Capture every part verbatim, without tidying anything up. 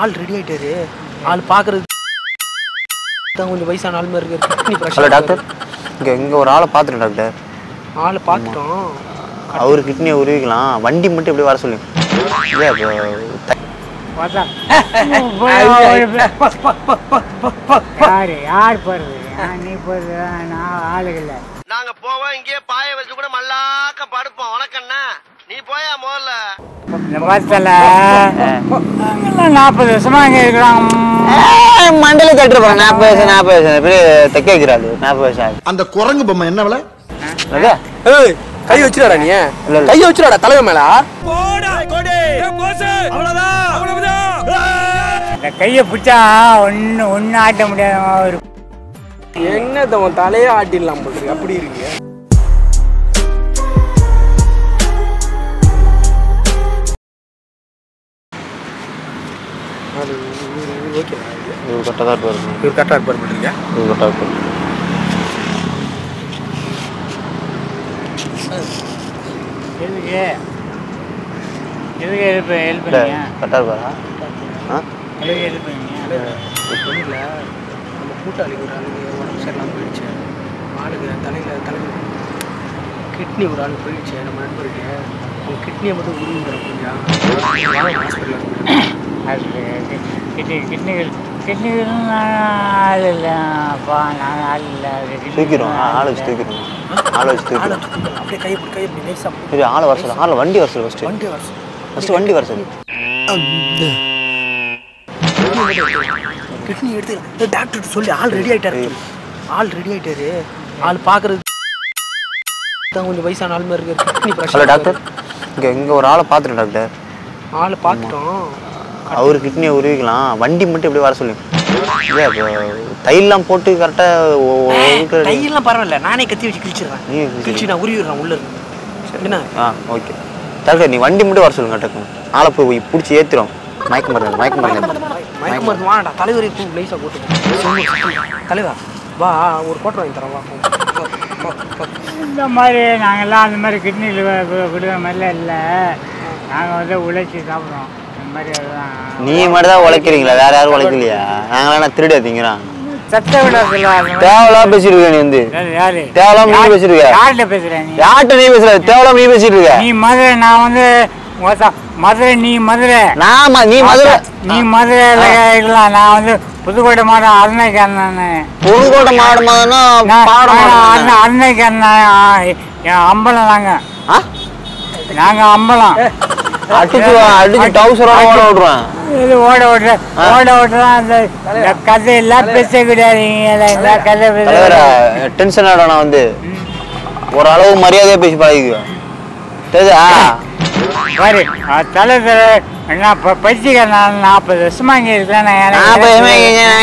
All ready ஆயிட்டாரு. ஆள் பார்க்குறது கொஞ்சம் வயசான ஆள் மாதிரி இருக்கு. டாக்டர் இங்கே இங்கே ஒரு ஆளை பார்த்துட்டோம். டாக்டர் ஆளை பார்த்துட்டோம். அவரு கிட்னியை உருவிக்கலாம். வண்டி மட்டும் எப்படி வர சொல்லுங்க. யார் போறது? நீ போறது, நான் ஆளுகள்ல நாங்க போவோம். இங்கே பாய வச்சு கூட மல்லாக்க படுப்போம். வணக்கண்ணா, நீ போயா முதல்ல. நாற்பது வருஷமா இங்க இருக்கிறாங்க. மண்டல தட்டு போறேன். நாற்பது வருஷம் நாற்பது வருஷம் தைக்க வைக்கிறாள். நாற்பது வருஷம் அந்த குரங்கு பொம்மை என்ன விலை? கை வச்சிடாடா, நீ கை வச்சிடாடா தலைவன் மேல. கைய பிடிச்சா ஒன்னு ஒன்னு ஆட்ட முடியாது. என்ன தலையே ஆட்டிடலாம் போட்டு அப்படி இருக்கு. கூட்டாளி ஒரு ஆளுக்கு உடம்பு சரியில்லாமல் போயிடுச்சு. ஆளுக்கு தலையில் தலை கிட்னி ஒரு ஆளுக்கு போயிடுச்சு. நம்ம நண்பருக்கு அவங்க கிட்னியை மட்டும் உருவிடுறோம். கொஞ்சம் கிட்னி கிட்னிகள் கிட்னிகளும் ஆள் இல்லைப்பா. நாங்கள் ஆள் இல்லை. தூக்கிறோம். ஆளை வச்சு தூக்கிறோம். ஆளை வச்சு தூக்கிறோம். அப்படியே கை கை அப்படி ஆளை வர சொல்லலாம். ஆளை வண்டி வர சொல்லு. ஃபஸ்ட்டு வண்டி வர சொல்லு. ஃபஸ்ட்டு வண்டி வர சொல்லு. கிட்னி எடுத்து டாக்டர் சொல்லி ஆள் ரெடி ஆகிட்டாரு. ஆள் ரெடி ஆகிட்டாரு. ஆள் பார்க்குறது கொஞ்சம் வயசான ஆள் மாதிரி இருக்கு. கிட்னி பிரச்சனை. டாக்டர் இங்கே இங்கே ஒரு ஆளை பார்த்துட்டோம். டாக்டர் ஆளை பார்த்துட்டோம். அவரு கிட்னியை உருவிக்கலாம். வண்டி மட்டும் எப்படி வர சொல்லுங்க. தையெல்லாம் போட்டு கரெக்டாக. தையெல்லாம் பரவாயில்ல, நானே கத்தி வச்சு கிழிச்சிடுறேன். கிழிச்சு நான் உருவிடுறேன் உள்ள இருக்கு. ஆ ஓகே டாக்டர், நீ வண்டி மட்டும் வர சொல்லுங்க. டாக்டர் ஆளை போய் பிடிச்சி ஏற்றுறோம். மயக்க மருந்து மயக்க மருந்து மயக்க மருந்து வாடா. தலைவரை லைஸாக போட்டு தலைவா வா, ஒரு கோட்டை வாங்கி தரோம் வா. இந்த மாதிரி நாங்கள்லாம் அந்த மாதிரி கிட்னியில் விடுற மாதிரிலாம் இல்லை. நாங்கள் வந்து உழைச்சி சாப்பிட்றோம். இந்த மாதிரி நீ மட்டும் தான் உழைக்கிறீங்களா? வேறு யாரும் உழைக்கலையா? நாங்களாம் நான் திருடி வைக்கிறோம். சத்த விட தேவலாம் பேசிட்டு இருக்க. நீ வந்து தேவலாம் நீ பேசிட்டு இருக்க. யார்கிட்ட பேசுகிறேன்? யார்கிட்ட நீ பேசுகிற? தேவலாம் நீ பேசிட்டு இருக்க. நீ மாதிரி நான் வந்து மதுரை. நீ மதுரை, நான் நீ மதுரை. நீ மதுரை இல்லை, நான் வந்து புதுக்கோட்டை மாவட்டம். அருணைக்காரண்ணே புதுக்கோட்டை மாவட்டம். அருணைக்காரண்ணா அம்பலம். நாங்கள் நாங்கள் அம்பலம். ஓட ஓடுறோம். இது ஓட ஓடுற ஓட ஓடுறோம். அந்த கதையெல்லாம் பேச கிடையாது. கதை டென்ஷன் ஆகிடும். நான் வந்து ஓரளவு மரியாதையாக பேசி பழகிக்குவேன். தெரியுதா? பாரு தலை தலை நான் இப்போ படிச்சுக்கிறேன். நான் நாற்பது வருஷமா இங்கே இருக்கிறேன். நான் ஒரு யாரு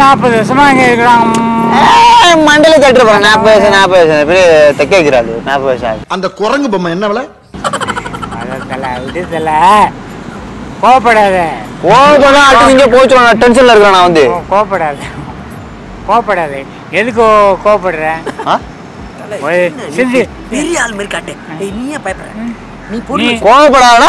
நாற்பது வருஷமா இங்கே இருக்கிறாங்க. மண்டல தட்டு போறேன். நாற்பது வருஷம் நாற்பது வருஷம் அப்படியே தைக்க வைக்கிறாள். நாற்பது வருஷம் அந்த குரங்கு பொம்மை என்ன விலை? தலை விட்டு தலை கோவப்படாத. கோவப்படாத அட்டுங்க போச்சு. நான் டென்ஷன்ல இருக்கிறேன். நான் வந்து கோவப்படாத கோவப்படாது. எதுக்கு கோவப்படுறேன்? பெரிய ஆள் மாதிரி காட்டு. நீயே பயப்பட நீ கோவப்படாதா?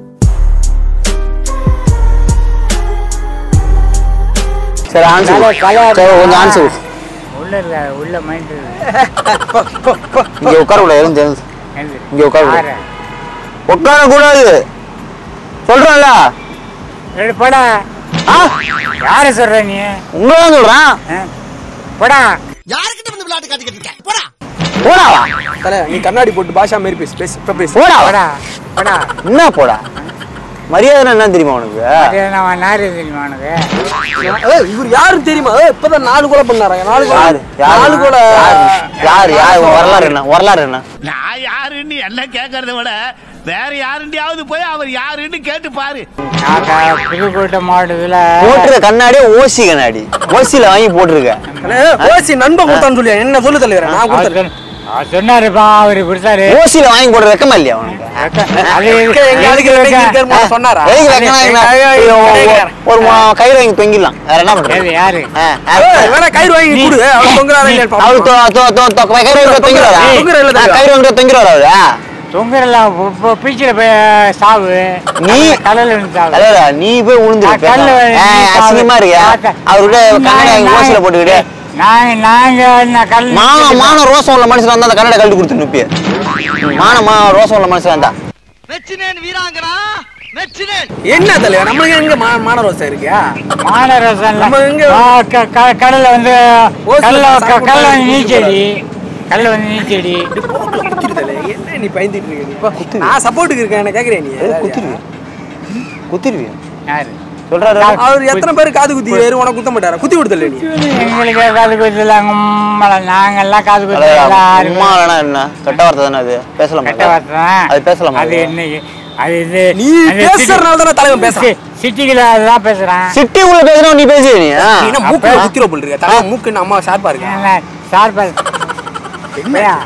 சரி ஆன்சர் கொஞ்சம் ஆன்சர் உள்ள இல்ல. உள்ள மைண்ட் இங்க உட்கார கூட இருந்து இங்க உட்கார உட்கார கூடாது சொல்றல. ரெடி போடா. யாரை சொல்ற நீ? உங்களதான் சொல்றான். போடா. யார்கிட்ட வந்து விளையாட்டு காட்டிக்கிட்டு இருக்க? போடா போடா தல, நீ கண்ணாடி போட்டு பாஷா மாதிரி பேசி பேசி பேசி போடா போடா போடா. என்ன போடா மரியாதை என்ன தெரியுமா உனக்கு? நான் யாரு தெரியுமா உனக்கு? ஏய் இவர் யாரு தெரியுமா? ஏய் இப்பதான் நாலு கோல பண்ணறாங்க. நாலு கோல நாலு கோல யார் யார் வரலாறு என்ன? வரலாறு என்ன? நான் யாருன்னு என்ன கேக்குறத விட வேற யாருண்டியாவது போய் அவர் யாருன்னு கேட்டு பாரு. புதுக்கோட்டை மாவட்டத்துல போட்டுற கண்ணாடி ஓசி கண்ணாடி, ஓசியில வாங்கி போட்டிருக்க. ஓசி நண்பன் கொடுத்தான்னு சொல்லி என்ன சொல்லு தலைவர்? நான் கொடுத்துருக்கேன் சொன்னாருப்பா, அவரு கொடுத்தாரு. ஓசியில வாங்கி போடுற ரக்கமா இல்லையா உனக்கு? சொன்னாரா ஒரு கயிறு வாங்கி தொங்கிடலாம், வேற என்ன பண்றது? யாரு கயிறு வாங்கி கொடு அவரு கயிறு வாங்கி தொங்கிடுவாரு. அவரு தொங்கலாம் பீச்சில் போய் சாவு, நீ கடல சாவு, நீ போய் உழுந்துருக்க. அசிங்கமா இருக்க அவருட ஓசில போட்டுக்கிட்டு. நாங்க நாங்க மாமா மான ரோசம் உள்ள மனுஷன் வந்தா அந்த கண்ணாடி கழட்டி கொடுத்து நிப்பிய. மானமா ரோசம் உள்ள மனுஷன் வந்தா வெச்சினேன் வீராங்கனா வெச்சினேன். என்ன தலைவர் நம்மளுக்கு எங்க மான ரோசம் இருக்கியா? மான ரோசம் நம்ம எங்க கடல வந்து கடல கடல நீச்சடி கடல வந்து நீச்சடி என்ன நீ பயந்துட்டு இருக்க? நான் சப்போர்ட்டுக்கு இருக்கேன். என்ன கேக்குறே நீ? குத்திடுவியா குத்திடுவியா யாரு சொல்றாரு? அவர் எத்தனை பேர் காது குத்தி வேற உனக்கு குத்த மாட்டாரா? குத்தி விடுதல நீ. எங்களுக்கு காது குத்தல அம்மா, நாங்க எல்லாம் காது குத்தல அம்மானா. என்ன கட்ட வார்த்தை தான அது? பேசலாம் கட்ட வார்த்தை அது, பேசலாம் அது. என்ன அது இது நீ பேசறனால தான தலைவன் பேசற. சிட்டிக்குள்ள அதான் பேசுறான். சிட்டிக்குள்ள பேசுறா நீ பேசுற நீ என்ன மூக்கு குத்திரோ போல இருக்க தலைவன்? மூக்குன்னா அம்மா ஷார்ப்பா இருக்க. ஷார்ப்பா என்னையா